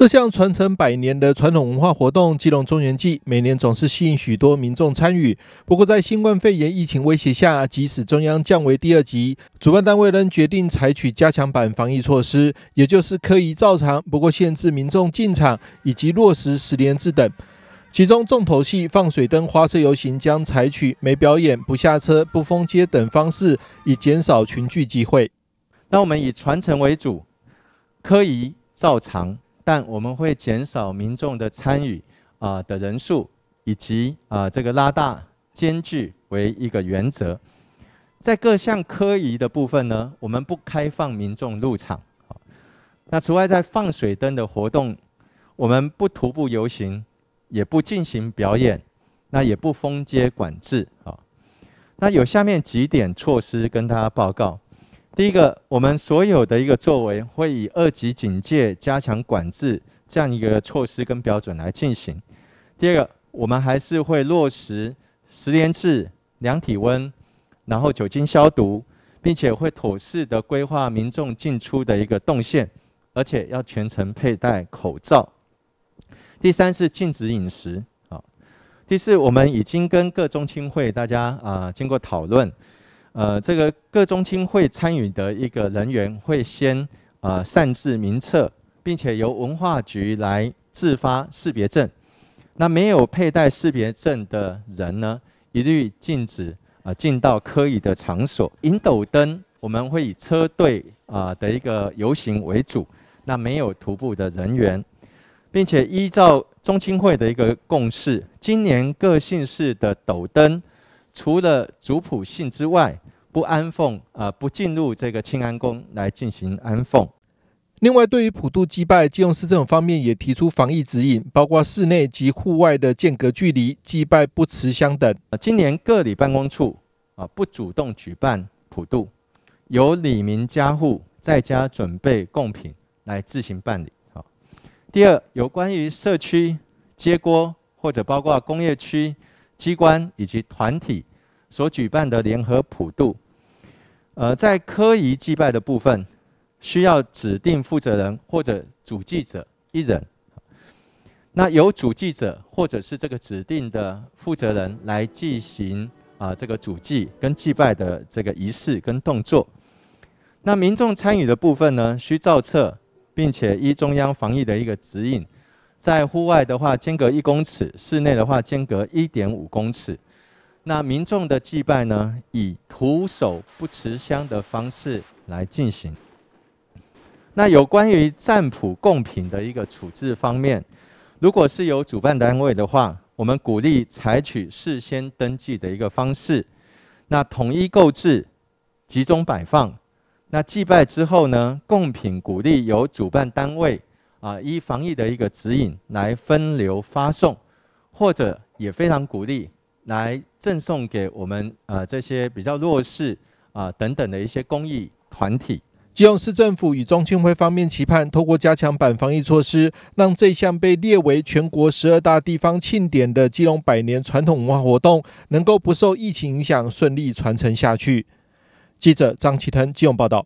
这项传承100年的传统文化活动——基隆中元祭，每年总是吸引许多民众参与。不过，在新冠肺炎疫情威胁下，即使中央降为第2级，主办单位仍决定采取加强版防疫措施，也就是科仪照常，不过限制民众进场以及落实10连制等。 其中重头戏放水灯、花车游行将采取没表演、不下车、不封街等方式，以减少群聚集会。那我们以传承为主，科仪照常，但我们会减少民众的参与的人数，以及这个拉大间距为一个原则。在各项科仪的部分呢，我们不开放民众入场。那此外，在放水灯的活动，我们不徒步游行。 也不进行表演，那也不封街管制啊。那有下面几点措施跟大家报告。第一个，我们所有的一个作为会以2级警戒、加强管制这样一个措施跟标准来进行。第二个，我们还是会落实10连制、量体温，然后酒精消毒，并且会妥适的规划民众进出的一个动线，而且要全程佩戴口罩。 第三是禁止饮食啊。第四，我们已经跟各中青会大家经过讨论，这个各中青会参与的一个人员会先擅自名册，并且由文化局来制发识别证。那没有佩戴识别证的人呢，一律禁止进到科仪的场所。引斗灯我们会以车队的一个游行为主，那没有徒步的人员。 并且依照中青会的一个共识，今年各县市的斗灯，除了族谱信之外，不安奉不进入这个庆安宫来进行安奉。另外，对于普渡祭拜，基隆市政府方面也提出防疫指引，包括室内及户外的间隔距离、祭拜不持香等。今年各里办公处不主动举办普渡，由里民家户在家准备贡品来自行办理。 第二，有关于社区、街锅或者包括工业区、机关以及团体所举办的联合普渡，在科仪祭拜的部分，需要指定负责人或者主祭者一人。那由主祭者或者是这个指定的负责人来进行这个主祭跟祭拜的这个仪式跟动作。那民众参与的部分呢，需照册。 并且依中央防疫的一个指引，在户外的话间隔1公尺，室内的话间隔1.5公尺。那民众的祭拜呢，以徒手不持香的方式来进行。那有关于占卜贡品的一个处置方面，如果是由主办单位的话，我们鼓励采取事先登记的一个方式，那统一购置，集中摆放。 那祭拜之后呢，贡品鼓励由主办单位依防疫的一个指引来分流发送，或者也非常鼓励来赠送给我们这些比较弱势等等的一些公益团体。基隆市政府与中青会方面期盼，透过加强版防疫措施，让这项被列为全国12大地方庆典的基隆100年传统文化活动，能够不受疫情影响，顺利传承下去。 记者张启腾基隆报道。